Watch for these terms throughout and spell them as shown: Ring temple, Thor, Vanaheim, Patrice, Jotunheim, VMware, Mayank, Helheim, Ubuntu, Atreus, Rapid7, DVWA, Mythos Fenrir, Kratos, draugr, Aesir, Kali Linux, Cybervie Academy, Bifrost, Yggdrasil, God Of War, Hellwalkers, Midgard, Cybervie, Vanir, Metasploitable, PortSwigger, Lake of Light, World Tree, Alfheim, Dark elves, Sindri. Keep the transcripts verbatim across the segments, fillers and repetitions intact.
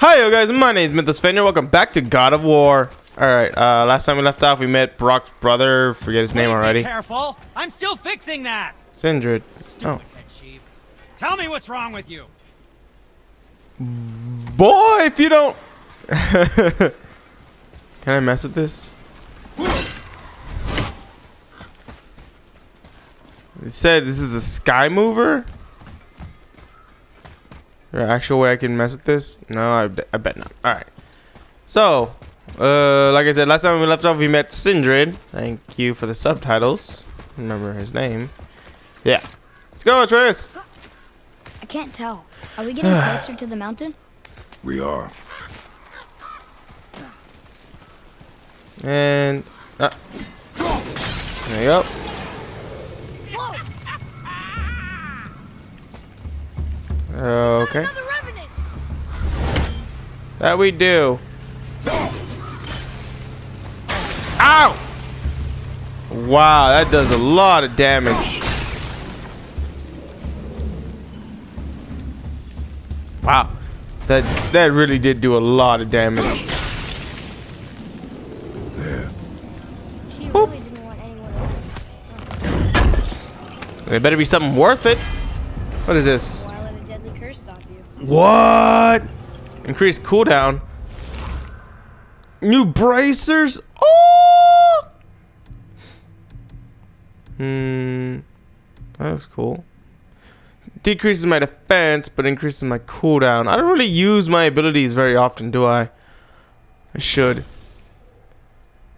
Hi yo guys, my name is Mythos Fenrir. Welcome back to God of War. Alright, uh, last time we left off, we met Brock's brother. Forget his Please name already. Be careful. I'm still fixing that. Sindri. Oh. Tell me what's wrong with you. Boy, if you don't... Can I mess with this? It said this is the sky mover? Is there an actual way I can mess with this? No, I, I bet not. Alright. So, uh, like I said, last time we left off, we met Sindri. Thank you for the subtitles. Remember his name. Yeah. Let's go, Atreus! I can't tell. Are we getting closer to the mountain? We are. And... Uh, there you go. Okay. That we do. Ow! Wow, that does a lot of damage. Wow. That that really did do a lot of damage. There. She really didn't want anyone. It better be something worth it. What is this? What? Increased cooldown. New bracers. Oh. Hmm. That was cool. Decreases my defense, but increases my cooldown. I don't really use my abilities very often, do I? I should.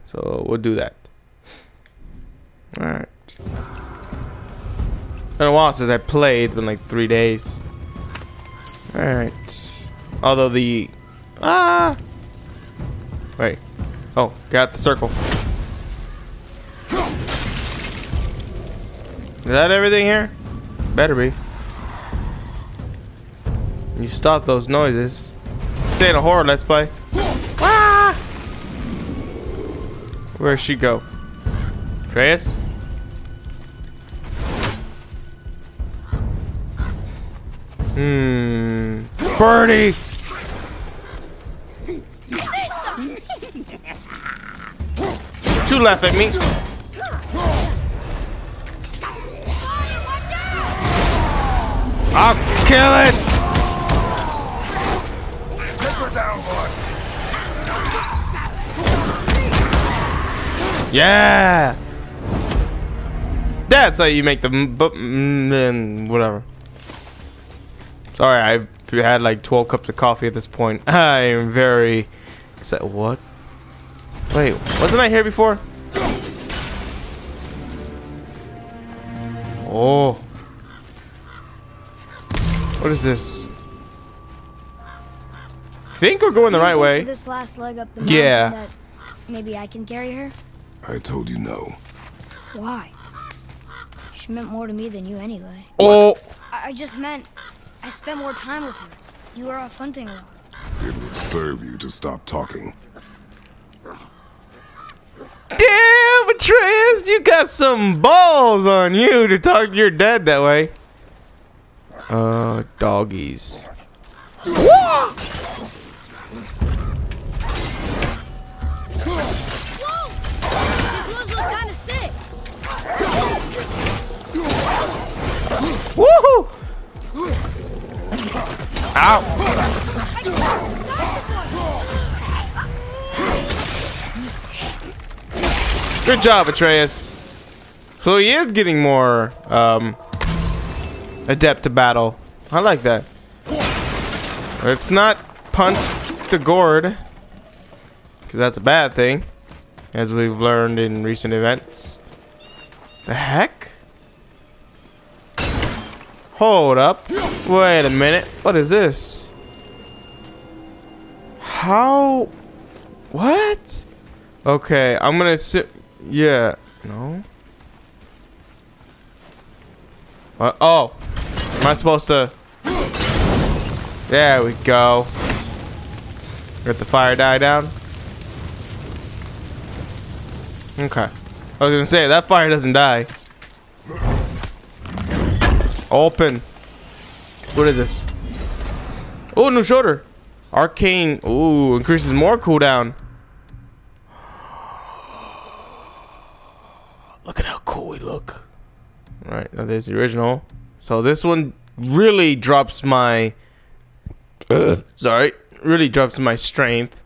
So we'll do that. All right. It's been a while since I played. It's been like three days. Alright. Although the... Ah! Wait. Oh, got the circle. Is that everything here? Better be. You stop those noises. This ain't a horror let's play. Ah! Where'd she go? Atreus? Hmm. Birdie! Two left at me. I'll kill it! Yeah! That's how you make the... then whatever. Sorry, I've had like twelve cups of coffee at this point. I am very excited. What? Wait, wasn't I here before? Oh. What is this? I think we're going the right way. This last leg up the yeah. That maybe I can carry her? I told you no. Why? She meant more to me than you anyway. Oh. I, I just meant... I spent more time with her. You were off hunting a lot. It would serve you to stop talking. Damn, Patrice, you got some balls on you to talk to your dad that way. Uh, doggies. Whoa! Whoa! These ones look kind of sick. Woohoo! Ow! Good job, Atreus. So he is getting more um, adept to battle. I like that. Let's not punch the gourd, because that's a bad thing, as we've learned in recent events. The heck? Hold up. Wait a minute. What is this? How? What? Okay, I'm gonna sit. Yeah. No. What? Oh. Am I supposed to? There we go. Let the fire die down. Okay. I was gonna say, that fire doesn't die. Open. What is this? Oh, new shoulder. Arcane. Ooh, increases more cooldown. Look at how cool we look. All right, now there's the original. So this one really drops my. Uh, sorry, really drops my strength,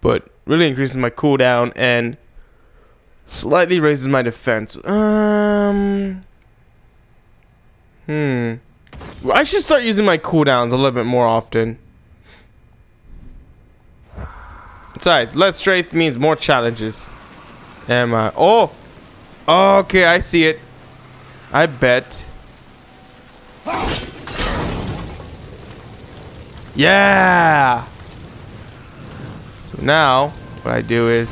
but really increases my cooldown and slightly raises my defense. Um. Hmm. I should start using my cooldowns a little bit more often. Besides, less strength means more challenges. Am I? Oh! Okay, I see it. I bet. Yeah! So now, what I do is...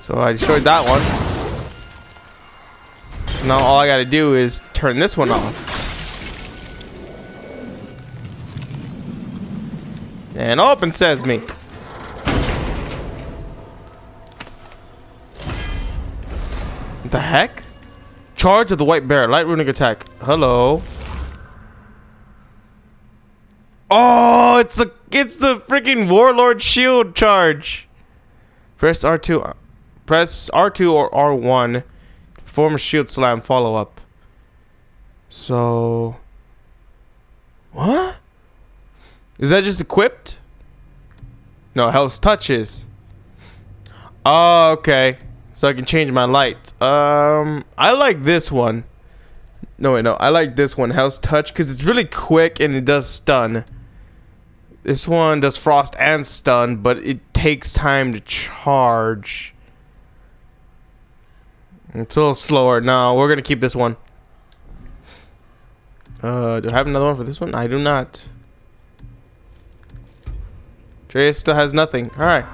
So I destroyed that one. So now all I gotta do is turn this one off. And open sesame. The heck? Charge of the white bear, light runic attack. Hello. Oh, it's a it's the freaking warlord shield charge. Press R two, press R two or R one. Perform a shield slam follow up. So, what? Is that just equipped? No, Hell's Touches. Oh, okay. So I can change my lights. Um, I like this one. No, wait, no. I like this one, Hell's Touch, because it's really quick and it does stun. This one does frost and stun, but it takes time to charge. It's a little slower. No, we're going to keep this one. Uh, do I have another one for this one? I do not. Atreus still has nothing. All right.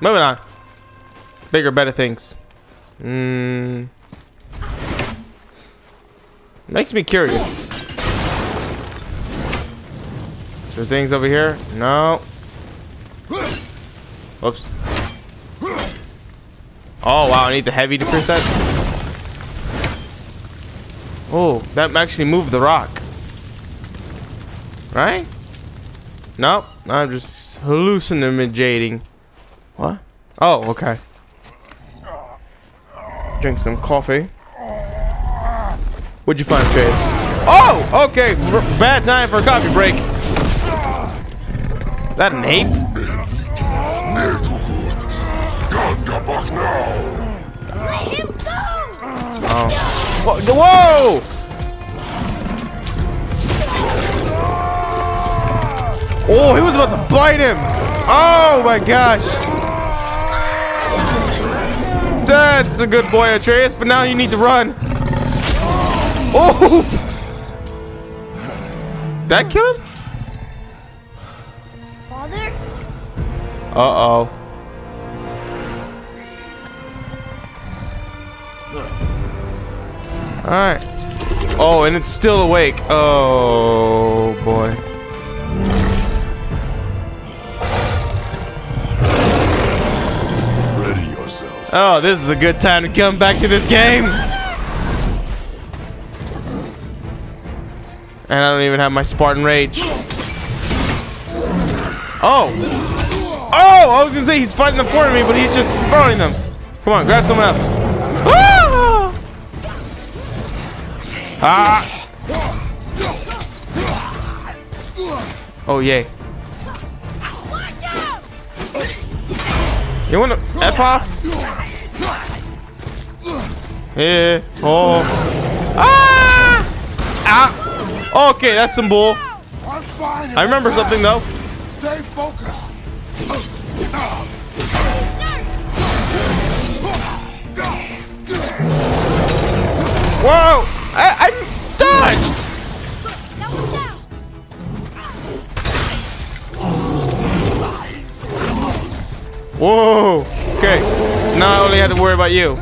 Moving on. Bigger, better things. Mm. Makes me curious. Is there things over here? No. Whoops. Oh, wow. I need the heavy to pierce that. Oh, that actually moved the rock. Right? Nope. I'm just hallucinating. What? Oh, okay. Drink some coffee. What'd you find, Chase? Oh, okay. R bad time for a coffee break. Is that an ape? Let him go! Oh. Whoa! Whoa! Oh, he was about to bite him. Oh my gosh. That's a good boy, Atreus, but now you need to run. Oh! That killed him? Father? Uh-oh. Alright. Oh, and it's still awake. Oh, boy. Oh, this is a good time to come back to this game. And I don't even have my Spartan Rage. Oh. Oh, I was gonna say he's fighting them for me, but he's just throwing them. Come on, grab someone else. Ah! Ah. Oh, yay. You wanna F off? Yeah. Oh. Ah! Ah! Okay, that's some bull. I remember something though. Stay focused. Whoa! I, I'm dodged. Whoa! Okay. So now I only have to worry about you.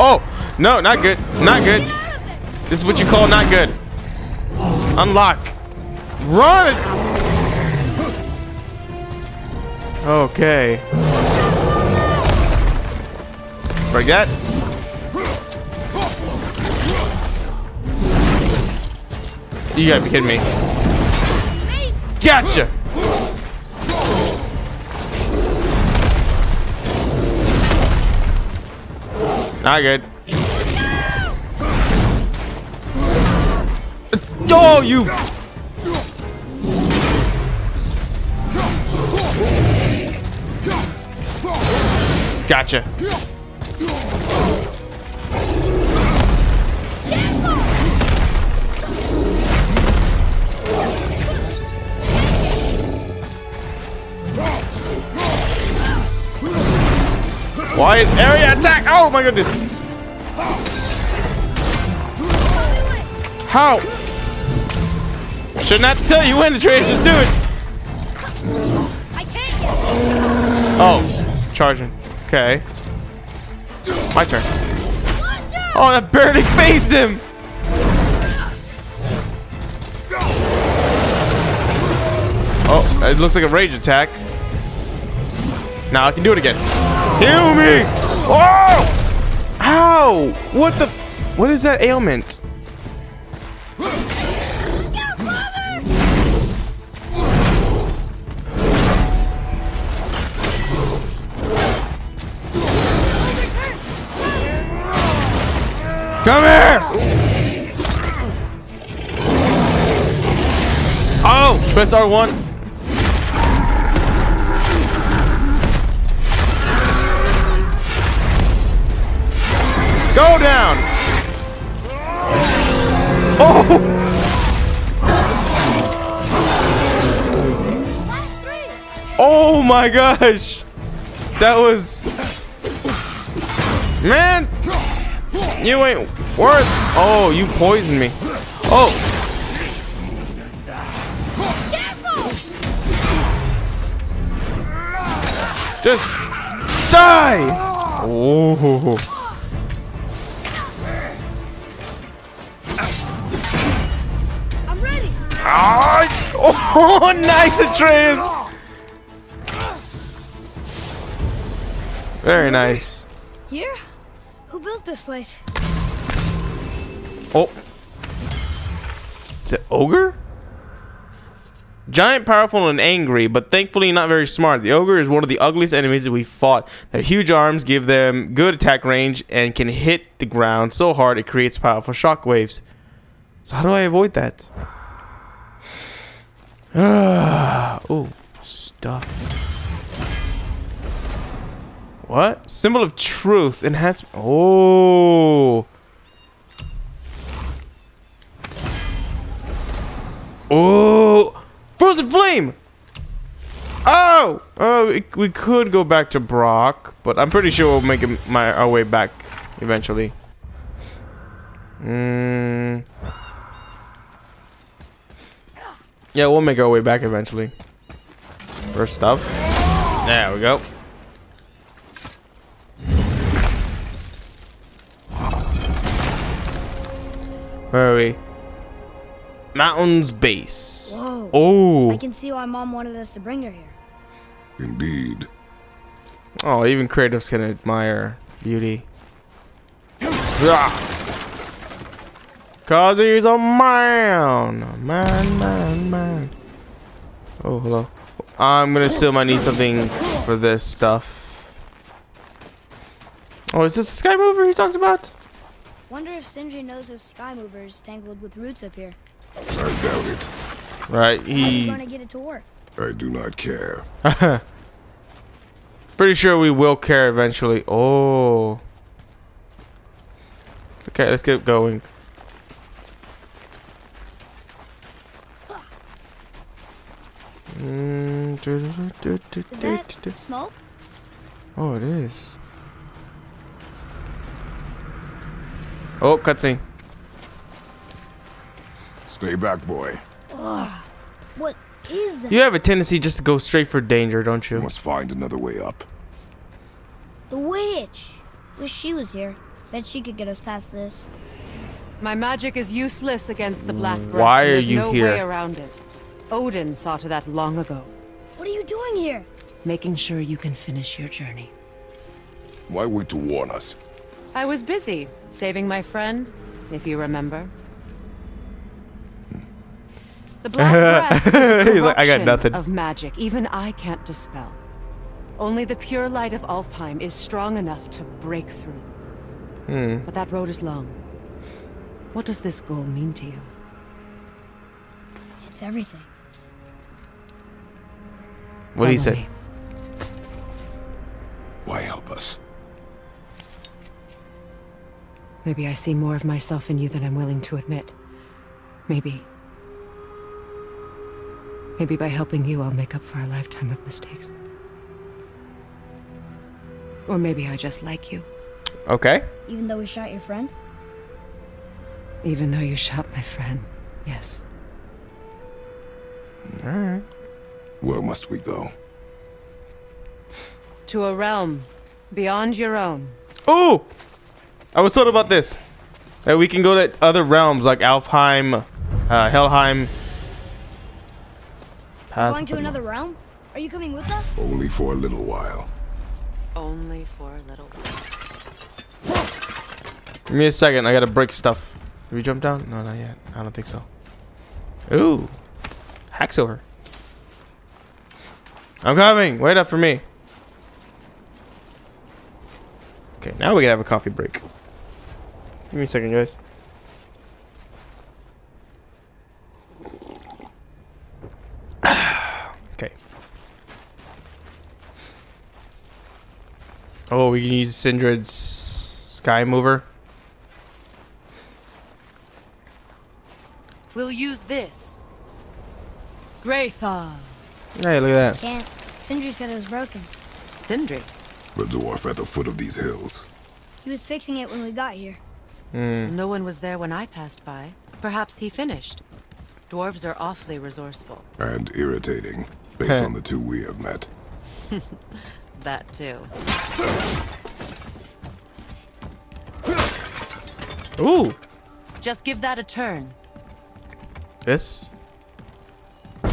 Oh, no, not good. Not good. This is what you call not good. Unlock. Run! Okay. Break that. You gotta be kidding me. Gotcha! Not good. Oh, you! Gotcha. Wide area attack! Oh my goodness! How? Shouldn't have to tell you when, Atreus, just do it! Oh, charging. Okay. My turn. Oh, that barely phased him! Oh, it looks like a rage attack. Now I can do it again. Heal me! Oh! Ow! What the? What is that ailment? Come here! Oh! Press R one. Go down! Oh! Oh my gosh! That was... Man! You ain't... Worth! Oh, you poisoned me. Oh! Careful! Just die! Oh! I'm ready. Ah! Oh, nice, Atreus! Very nice. Here? Who built this place? Oh. Is it ogre? Giant, powerful, and angry, but thankfully not very smart. The ogre is one of the ugliest enemies that we fought. Their huge arms give them good attack range and can hit the ground so hard it creates powerful shockwaves. So how do I avoid that? Ah, oh, stuff. What? Symbol of truth. Enhancement. Oh. Oh, frozen flame! Oh, oh, we, we could go back to Brock, but I'm pretty sure we'll make him my our way back eventually. Mm. Yeah, we'll make our way back eventually. First stuff. There we go. Where are we? Mountain's base. Whoa. Oh. I can see why Mom wanted us to bring her here. Indeed. Oh, even creatives can admire beauty. Cause he's a man. Man, man, man. Oh, hello. I'm gonna assume I need something for this stuff. Oh, is this the sky mover he talked about? Wonder if Sindri knows his sky mover is tangled with roots up here. I doubt it. Right, he... How are you gonna get it to work? I do not care. Pretty sure we will care eventually. Oh. Okay, let's get going. Is that smoke? Oh, it is. Oh, cutscene. Stay back, boy. Ugh. What is that? You have a tendency just to go straight for danger, don't you? Must find another way up. The witch. Wish she was here. Bet she could get us past this. My magic is useless against the black bird. Why are you no here? There's no way around it. Odin saw to that long ago. What are you doing here? Making sure you can finish your journey. Why wait to warn us? I was busy, saving my friend, if you remember. The black breath is a corruption like, I got nothing. Of magic even I can't dispel. Only the pure light of Alfheim is strong enough to break through. Mm. But that road is long. What does this goal mean to you? It's everything. What did he say? Why help us? Maybe I see more of myself in you than I'm willing to admit. Maybe. Maybe by helping you, I'll make up for a lifetime of mistakes. Or maybe I just like you. Okay. Even though we shot your friend? Even though you shot my friend, yes. Alright. Where must we go? To a realm beyond your own. Oh! I was told about this. That we can go to other realms like Alfheim, uh, Helheim. We're going to another realm? Are you coming with us? Only for a little while. Only for a little while. Give me a second. I gotta break stuff. Did we jump down? No, not yet. I don't think so. Ooh. Hack's over. I'm coming. Wait up for me. Okay, now we gotta have a coffee break. Give me a second, guys. Oh, we can use Sindri's Sky Mover. We'll use this. Greythaw. Hey, look at that. Can't. Sindri said it was broken. Sindri? The dwarf at the foot of these hills. He was fixing it when we got here. Mm. No one was there when I passed by. Perhaps he finished. Dwarves are awfully resourceful. And irritating, based on the two we have met. That too. Ooh. Just give that a turn. This? I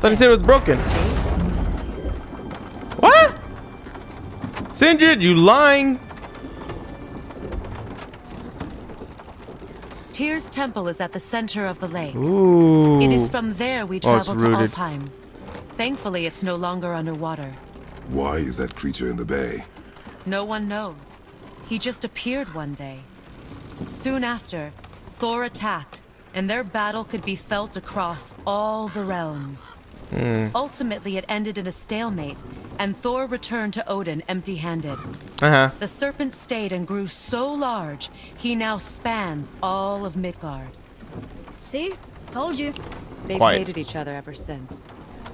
thought you said it was broken. What? Sindri, you lying? Tyr's temple is at the center of the lake. Ooh. It is from there we travel oh, to Alfheim. Thankfully, it's no longer underwater. Why is that creature in the bay? No one knows. He just appeared one day. Soon after, Thor attacked, and their battle could be felt across all the realms. Mm. Ultimately, it ended in a stalemate, and Thor returned to Odin empty-handed. Uh-huh. The serpent stayed and grew so large, he now spans all of Midgard. See? Told you. They've Quiet. hated each other ever since.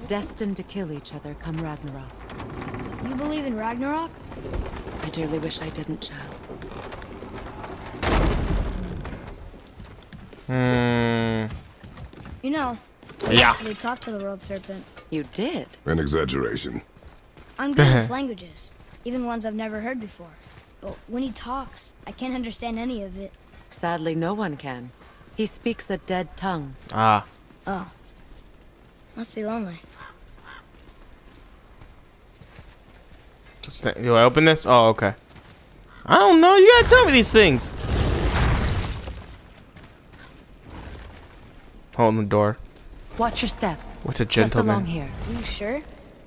Destined to kill each other come Ragnarok. You believe in Ragnarok? I dearly wish I didn't, child. Mm. You know, I yeah. actually talked to the World Serpent. You did? An exaggeration. I'm good with languages, even ones I've never heard before. But when he talks, I can't understand any of it. Sadly, no one can. He speaks a dead tongue. Ah. Oh. Must be lonely. Do I open this? Oh, okay. I don't know. You gotta tell me these things. Holding the door. Watch your step. What's a gentleman? Just along here. Are you sure?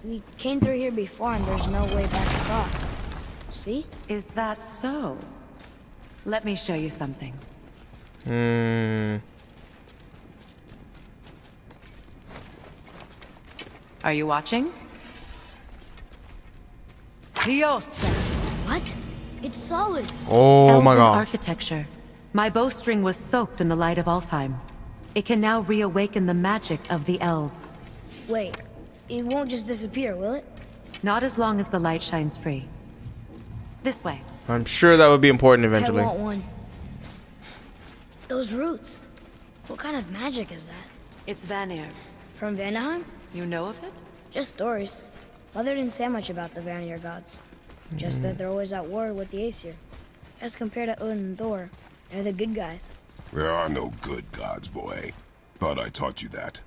We came through here before, and there's no way back across. See? Is that so? Let me show you something. Hmm. Are you watching? Leosta. What? It's solid. Oh Elven my god. Architecture. My bowstring was soaked in the light of Alfheim. It can now reawaken the magic of the elves. Wait, it won't just disappear, will it? Not as long as the light shines free. This way. I'm sure that would be important eventually. I want one. Those roots. What kind of magic is that? It's Vanir. From Vanaheim? You know of it? Just stories. Mother didn't say much about the Vanir gods, just mm. that they're always at war with the Aesir. As compared to Odin and Thor, they're the good guys. There are no good gods, boy. Thought I taught you that.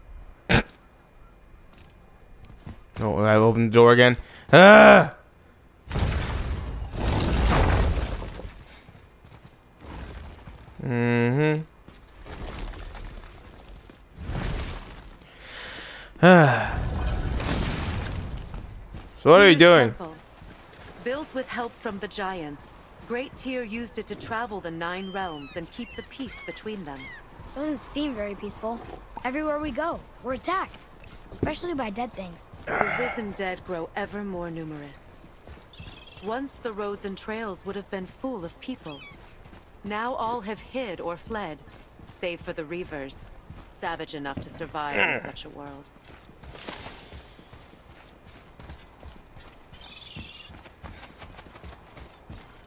Oh, I opened the door again. Ah! So what are you doing? Temple. Built with help from the giants, Great Tyr used it to travel the nine realms and keep the peace between them. Doesn't seem very peaceful. Everywhere we go, we're attacked. Especially by dead things. The risen dead grow ever more numerous. Once the roads and trails would have been full of people. Now all have hid or fled, save for the Reavers, savage enough to survive in such a world.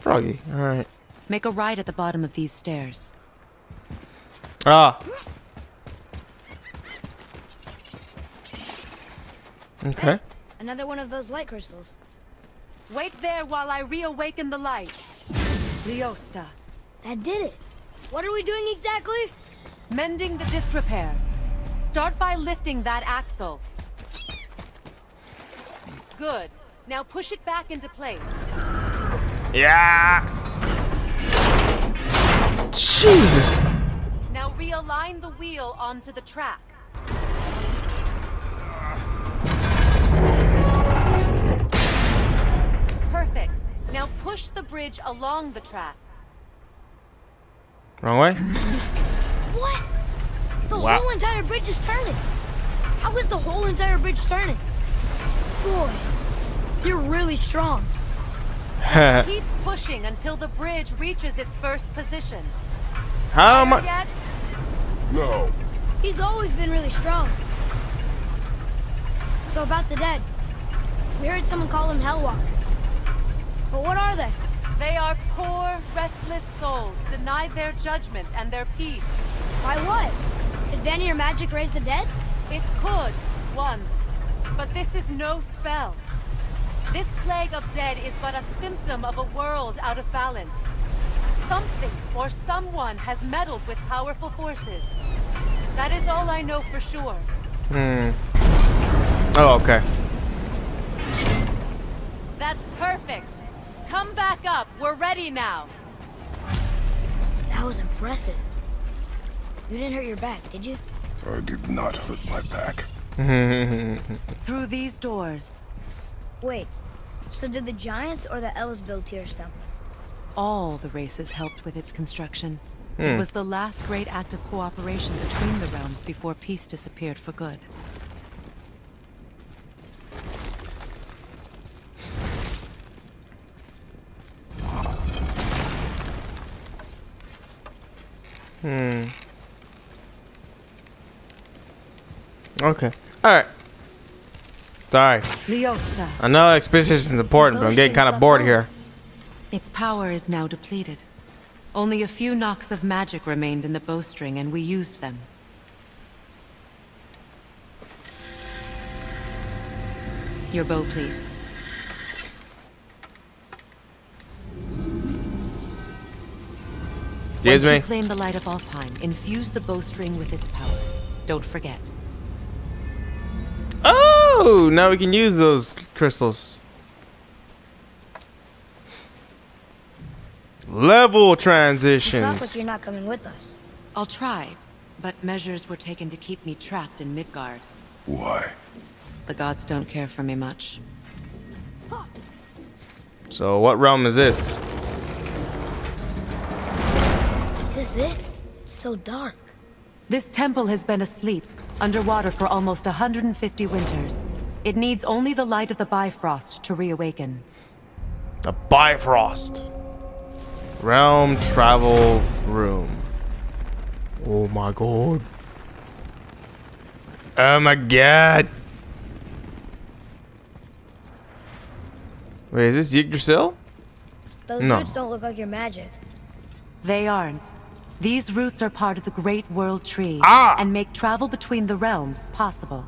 Froggy, alright. Make a ride at the bottom of these stairs. Ah. Okay. Another one of those light crystals. Wait there while I reawaken the light. Leosta. That did it. What are we doing exactly? Mending the disrepair. Start by lifting that axle. Good. Now push it back into place. Yeah. Jesus. Now realign the wheel onto the track. Perfect. Now push the bridge along the track. Wrong way? What? The wow. whole entire bridge is turning. How is the whole entire bridge turning? Boy, you're really strong. Keep pushing until the bridge reaches its first position. How much? No. He's always been really strong. So about the dead. We heard someone call them Hellwalkers. But what are they? They are poor, restless souls, denied their judgment and their peace. By what? Could Vanir magic raise the dead? It could, once. But this is no spell. This plague of dead is but a symptom of a world out of balance. Something or someone has meddled with powerful forces. That is all I know for sure. Hmm. Oh, okay. That's perfect. Come back up. We're ready now. That was impressive. You didn't hurt your back, did you? I did not hurt my back. Through these doors. Wait. So did the giants or the elves build Tyr's temple? All the races helped with its construction. Hmm. It was the last great act of cooperation between the realms before peace disappeared for good. Hmm. Okay. Alright. Sorry. Leosta. I know exposition is important, but I'm getting kind of bored here. Its power is now depleted. Only a few knocks of magic remained in the bowstring, and we used them. Your bow, please. Excuse me. Once you claim the light of Alfheim, infuse the bowstring with its power. Don't forget. Oh, now we can use those crystals. Level transitions. It's not like you're not coming with us. I'll try, but measures were taken to keep me trapped in Midgard. Why? The gods don't care for me much. So what realm is this? Is this it? It's so dark. This temple has been asleep, underwater for almost one hundred fifty winters. It needs only the light of the Bifrost to reawaken. The Bifrost. Realm travel room. Oh my god. Oh my god. Wait, is this Yggdrasil? Those no. roots don't look like your magic. They aren't. These roots are part of the Great World Tree ah. and make travel between the realms possible.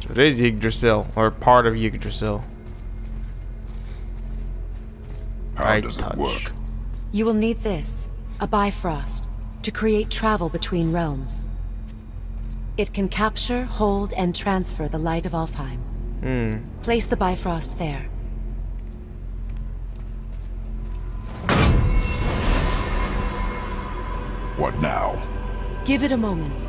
So it is Yggdrasil, or part of Yggdrasil. How I does touch. it work? You will need this, a Bifrost, to create travel between realms. It can capture, hold, and transfer the light of Alfheim. Hmm. Place the Bifrost there. What now? Give it a moment.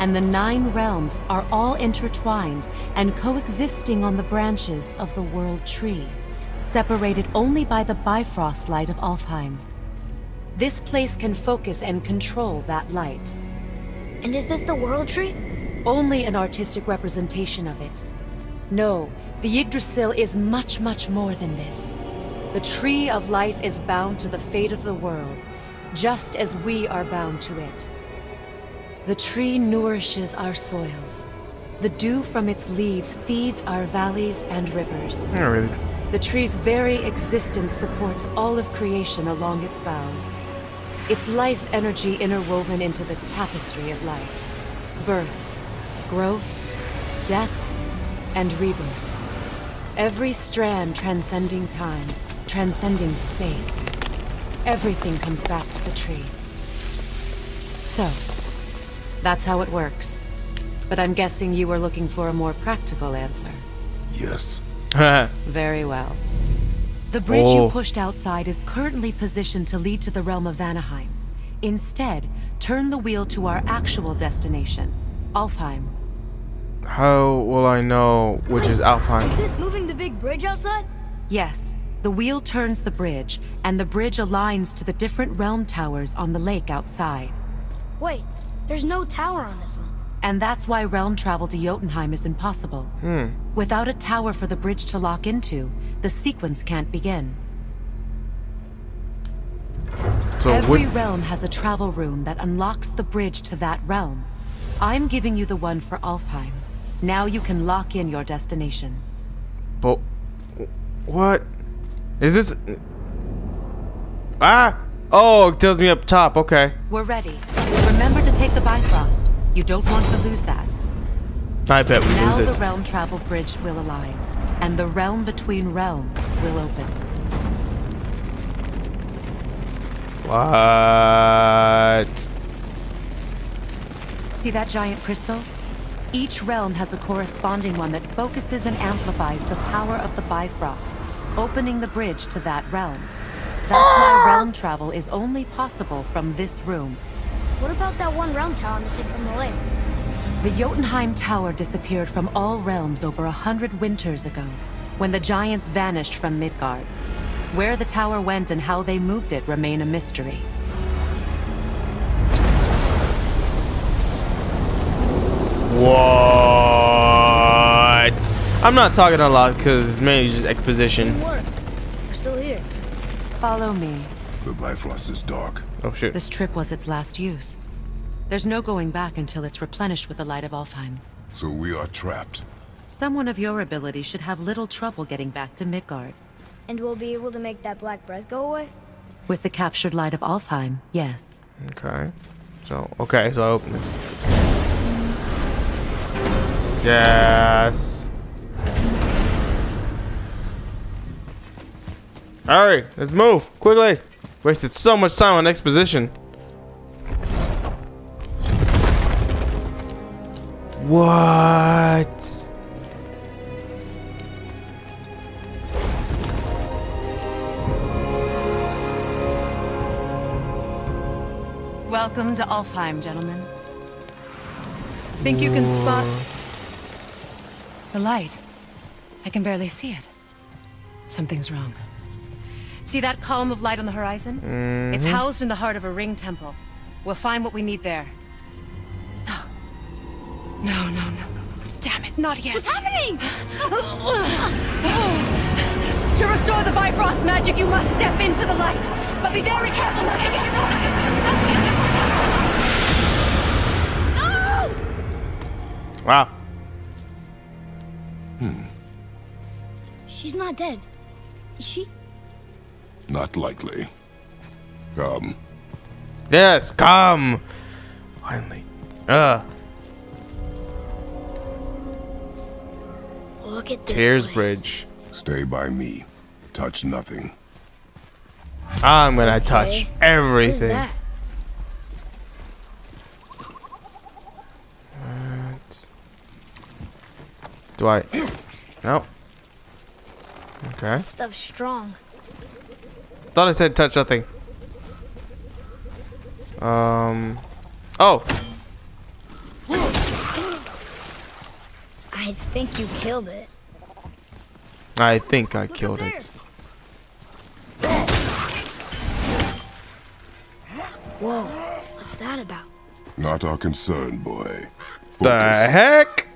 and the nine realms are all intertwined and coexisting on the branches of the World Tree, separated only by the Bifrost light of Alfheim. This place can focus and control that light. And is this the World Tree? Only an artistic representation of it. No, the Yggdrasil is much, much more than this. The Tree of Life is bound to the fate of the world, just as we are bound to it. The tree nourishes our soils. The dew from its leaves feeds our valleys and rivers. Not really. The tree's very existence supports all of creation along its boughs. Its life energy interwoven into the tapestry of life. Birth, growth, death, and rebirth. Every strand transcending time, transcending space. Everything comes back to the tree. So, that's how it works. But I'm guessing you were looking for a more practical answer. Yes. Very well. The bridge oh. you pushed outside is currently positioned to lead to the realm of Vanaheim. Instead, turn the wheel to our actual destination, Alfheim. How will I know which is Alfheim? Is this moving the big bridge outside? Yes. The wheel turns the bridge, and the bridge aligns to the different realm towers on the lake outside. Wait, there's no tower on this one. And that's why realm travel to Jotunheim is impossible. Hmm. Without a tower for the bridge to lock into, the sequence can't begin. So every realm has a travel room that unlocks the bridge to that realm. I'm giving you the one for Alfheim. Now you can lock in your destination. But what is this? Ah! Oh, it tells me up top. Okay. We're ready. Remember to take the Bifrost. You don't want to lose that. I bet we lose it. Now the realm travel bridge will align, and the realm between realms will open. What? See that giant crystal? Each realm has a corresponding one that focuses and amplifies the power of the Bifrost, opening the bridge to that realm. That's why realm travel is only possible from this room. What about that one realm tower missing from the lake? The Jotunheim Tower disappeared from all realms over a hundred winters ago, when the giants vanished from Midgard. Where the tower went and how they moved it remain a mystery. What? I'm not talking a lot because it's mainly just exposition. We're still here. Follow me. The Bifrost is dark. Oh shit. This trip was its last use. There's no going back until it's replenished with the light of Alfheim. So we are trapped. Someone of your ability should have little trouble getting back to Midgard. And we'll be able to make that black breath go away? With the captured light of Alfheim, yes. Okay. So, okay, so I open this. Yes. Alright, let's move quickly. Wasted so much time on exposition. What? Welcome to Alfheim, gentlemen. Think you can spot the light? I can barely see it. Something's wrong. See that column of light on the horizon? Mm-hmm. It's housed in the heart of a ring temple. We'll find what we need there. No. No, no, no. Damn it, not yet. What's happening? To restore the Bifrost magic, you must step into the light. But be very careful not to get caught. No! Wow. Hmm. She's not dead. Is she? Not likely. Come. Yes, come. Finally. Uh. Look at this. Tears Bridge. Stay by me. Touch nothing. I'm gonna okay. touch everything. What is that? What? Do I? No. Okay. That stuff's strong. Thought I said touch nothing. Um. Oh. I think you killed it. I think I Look killed it. Whoa, what's that about? Not our concern, boy. Focus. The heck?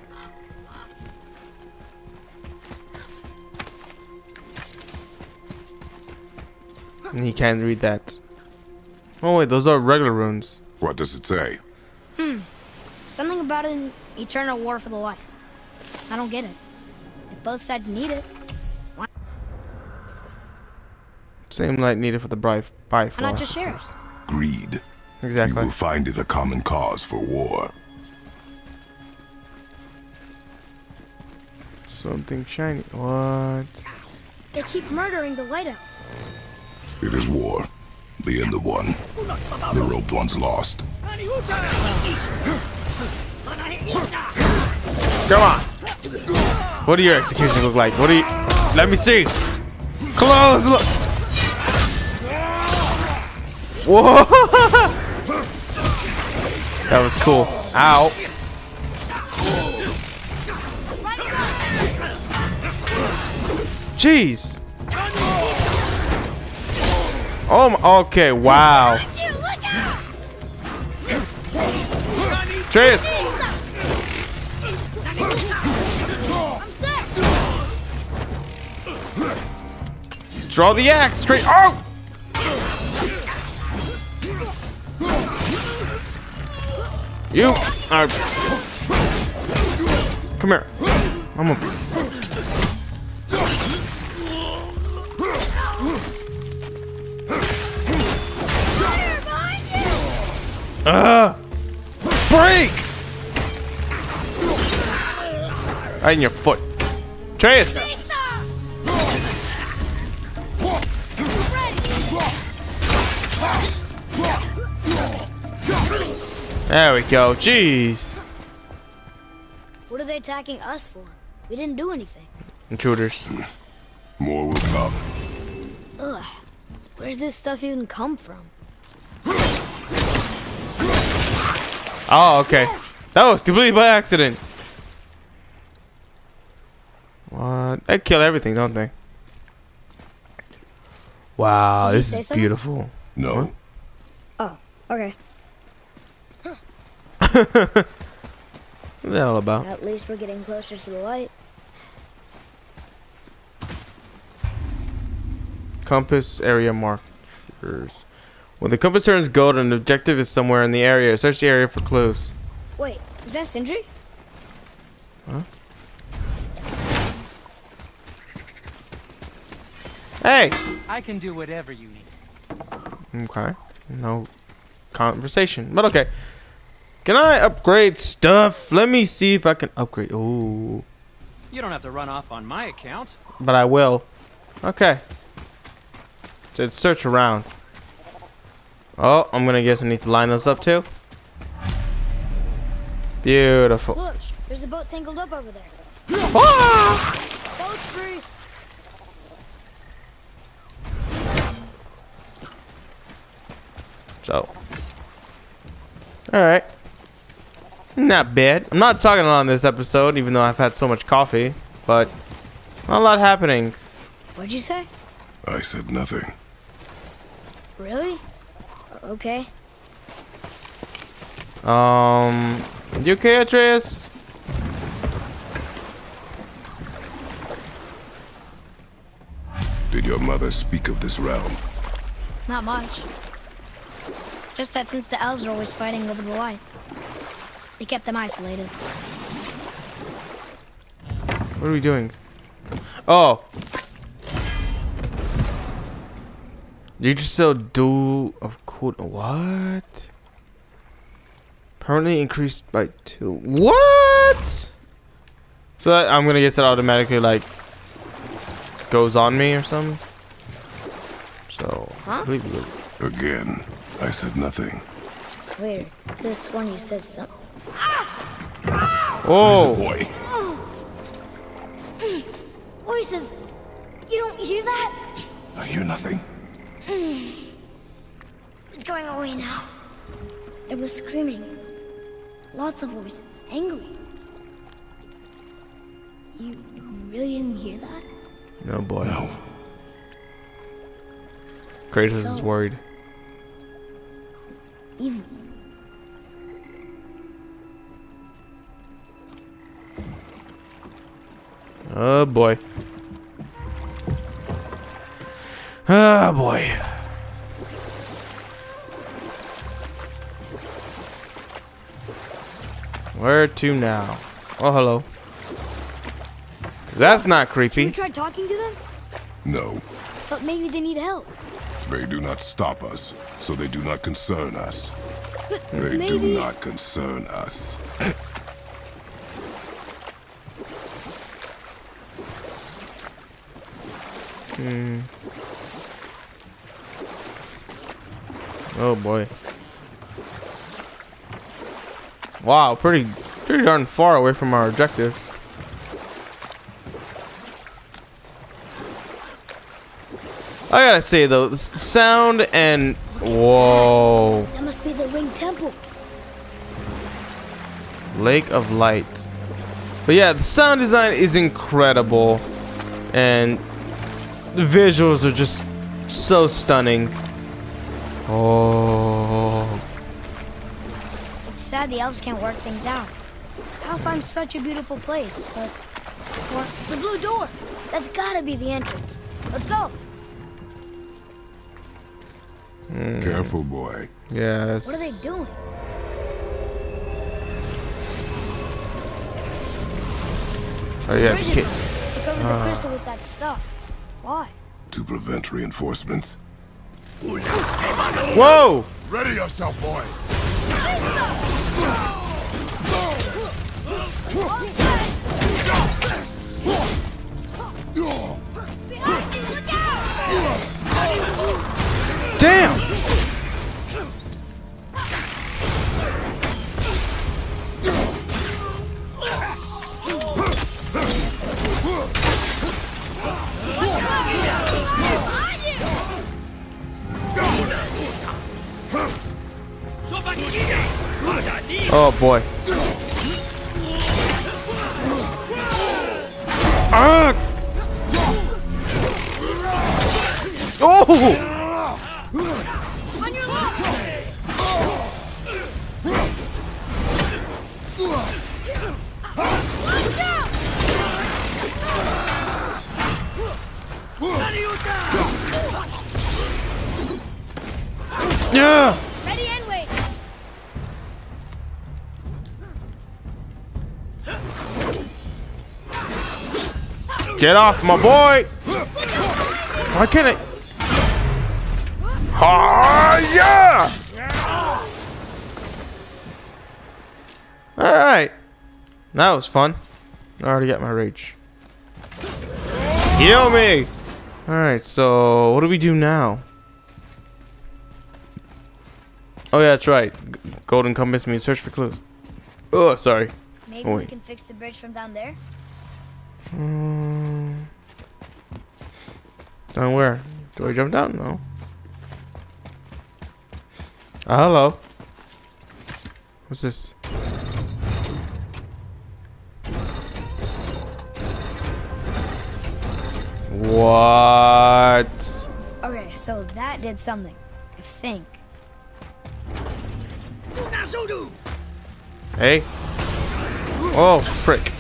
He can't read that. Oh wait, those are regular runes. What does it say? Hmm. Something about an eternal war for the light. I don't get it. If both sides need it. Why? Same light needed for the bride. Why not just shares? Greed. Exactly. You will find it a common cause for war. Something shiny. What? They keep murdering the light elves. It is war. The end of one. The roped one's lost. Come on. What do your executions look like? What do you? Let me see. Close. Look. Whoa. That was cool. Ow. Jeez. Oh, my, okay, wow. Atreus! Draw the axe straight. Oh! You are. Come here. I'm gonna. Uh, break! Right in your foot. Try it! There we go. Jeez. What are they attacking us for? We didn't do anything. Intruders. More will come. Ugh. Where's this stuff even come from? Oh, okay. That was completely by accident. What? They kill everything, don't they? Wow, this is beautiful. No. Oh, okay. What's that all about? At least we're getting closer to the light. Compass area markers. When the compass turns gold, an objective is somewhere in the area. Search the area for clues. Wait, is that Sindri? Huh? Hey! I can do whatever you need. Okay. No conversation, but okay. Can I upgrade stuff? Let me see if I can upgrade. Ooh. You don't have to run off on my account. But I will. Okay. Just search around. Oh, I'm gonna guess I need to line those up too. Beautiful. Look, there's a boat tangled up over there. Ah! Boat free. So, all right, not bad. I'm not talking a lot on this episode, even though I've had so much coffee, but not a lot happening. What'd you say? I said nothing. Really? Okay. Um, you okay, Atreus? Did your mother speak of this realm? Not much. Just that since the elves are always fighting over the light, they kept them isolated. What are we doing? Oh. You just sell dual of cool. What? Permanently increased by two. What? So that, I'm gonna guess that automatically like goes on me or something. So, huh? I believe you will. Again, I said nothing. Weird. Could have sworn you said something. Oh boy! Oh. Voices. You don't hear that? I hear nothing. It's going away now. It was screaming. Lots of voices, angry. You really didn't hear that? No boy. No. Kratos so is worried. Evil. Oh boy. Oh boy. Where to now? Oh, hello. That's not creepy. You tried talking to them? No. But maybe they need help. They do not stop us, so they do not concern us. But they maybe... do not concern us. Hmm. Oh boy. Wow, pretty, pretty darn far away from our objective. I gotta say though, the sound and whoa. That must be the Ring temple. Lake of Light. But yeah, the sound design is incredible, and the visuals are just so stunning. Oh. Sad the elves can't work things out. Alfheim's such a beautiful place, but... Or the blue door! That's gotta be the entrance. Let's go! Mm. Careful, boy. Yes. What are they doing? Oh, yeah. Bridges, they covered uh. the crystal with that stuff. Why? To prevent reinforcements. Whoa! Ready yourself, boy! Damn! Oh boy. Ah! Oh! Yeah. Ready and wait. Get off my boy. Why can't I? Oh, yeah. All right. That was fun. I already got my rage. Heal me. All right. So what do we do now? Oh yeah, that's right. Golden compass means search for clues. Oh, sorry. Maybe oh, we can fix the bridge from down there. Um, down where? Do I jump down? No. Uh, hello. What's this? What? Okay, so that did something, I think. Hey. Oh, frick.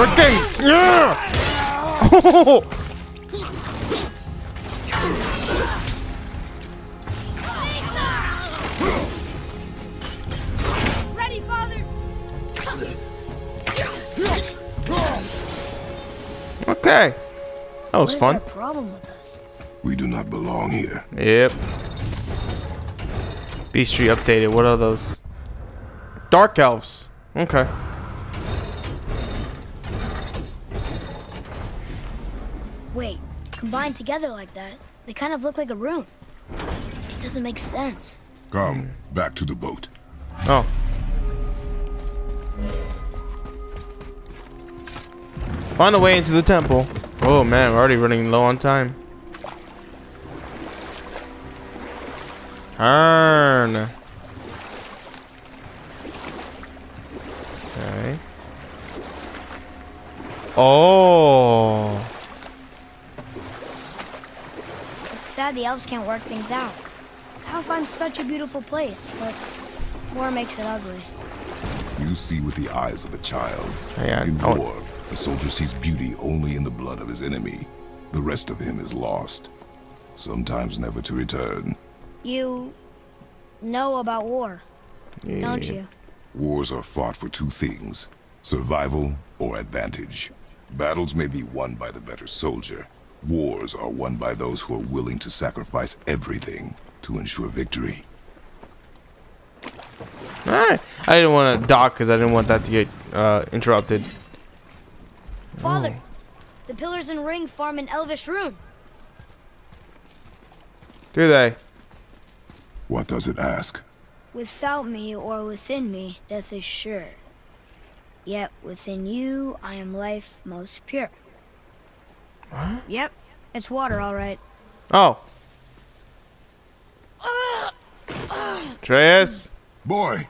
Freaking! Yeah! Oh! Ready, father. Okay. That was fun. What is the problem with us? We do not belong here. Yep. Beast Tree updated. What are those? Dark elves. Okay. Wait, combined together like that, they kind of look like a room. It doesn't make sense. Come, back to the boat. Oh. Find a way into the temple. Oh man, we're already running low on time. Turn. Okay. Oh. It's sad the elves can't work things out. Alfheim's such a beautiful place, but war makes it ugly. You see with the eyes of a child. Yeah, in oh. war, a soldier sees beauty only in the blood of his enemy. The rest of him is lost, sometimes never to return. You know about war, yeah. don't you? Wars are fought for two things, survival or advantage. Battles may be won by the better soldier. Wars are won by those who are willing to sacrifice everything to ensure victory. Alright, I didn't want to dock because I didn't want that to get uh, interrupted. Father, oh. the pillars and ring form an elvish rune. Do they? What does it ask? Without me or within me, death is sure. Yet within you, I am life most pure. Huh? Yep, it's water, all right. Oh. Atreus? Boy.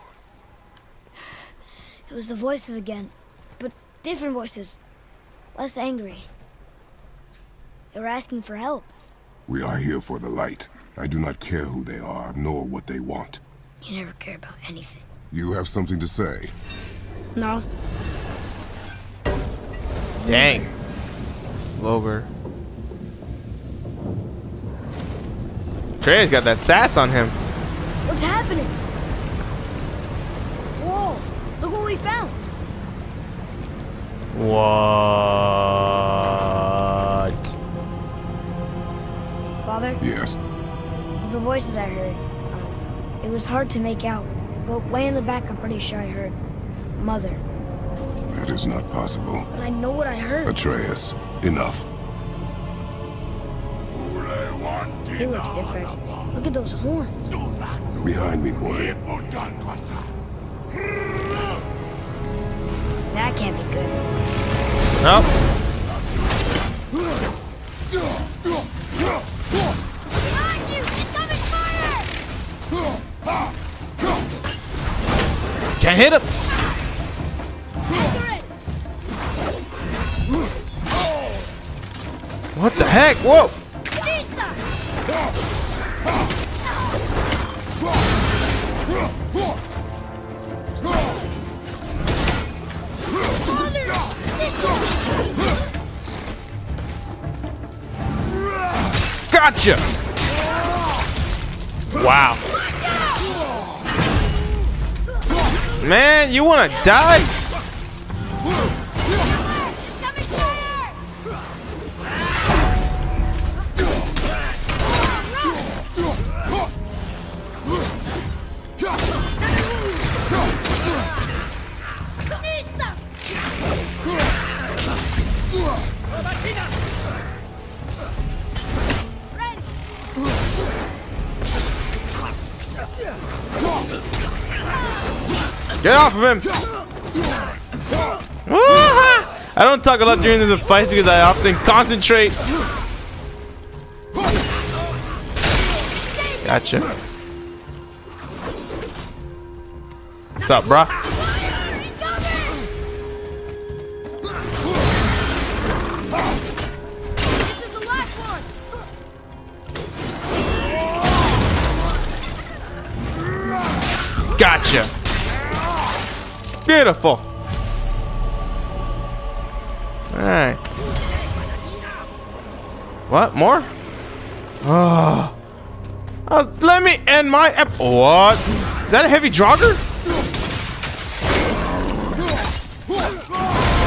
It was the voices again, but different voices, less angry. They were asking for help. We are here for the light. I do not care who they are, nor what they want. You never care about anything. You have something to say? No. Dang. Loger. Trey's got that sass on him. What's happening? Whoa, look what we found. What? Father? Yes? The voices I heard, um, it was hard to make out, but way in the back I'm pretty sure I heard Mother. That is not possible. But I know what I heard. Atreus, enough. He looks different. Look at those horns. Behind me, boy. That can't be good. Nope. Can't hit him. What the heck? Whoa! Gotcha! Wow. Man, you wanna die? Get off of him! Ah! I don't talk a lot during the fight because I often concentrate. Gotcha. What's up, bruh? This is the last one. Gotcha. Beautiful. All right. What? More? Oh. Oh, let me end my ep- What? Is that a heavy draugr?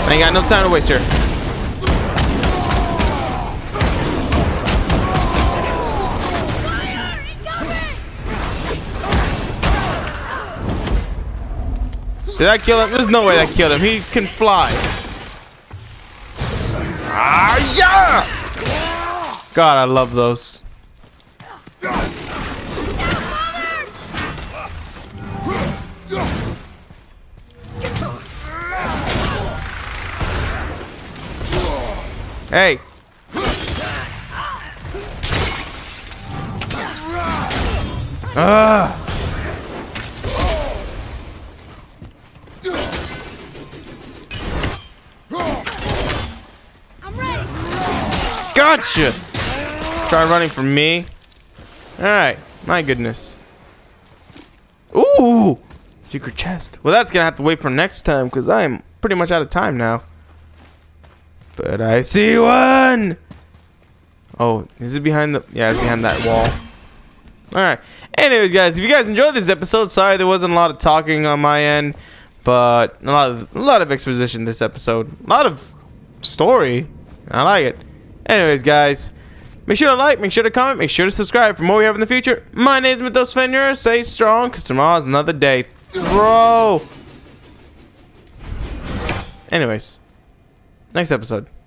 I ain't got no time to waste here. Did I kill him? There's no way I killed him. He can fly. Ah, yeah! God, I love those. Hey. Ah. Gotcha! Try running from me. Alright, my goodness. Ooh! Secret chest. Well, that's gonna have to wait for next time because I am pretty much out of time now. But I see one! Oh, is it behind the... Yeah, it's behind that wall. Alright. Anyways, guys, if you guys enjoyed this episode, sorry there wasn't a lot of talking on my end. But a lot of, a lot of exposition this episode. A lot of story. I like it. Anyways, guys, make sure to like, make sure to comment, make sure to subscribe for more we have in the future. My name is Mythos Fenrir. Stay strong, because tomorrow's another day. Bro! Anyways, next episode.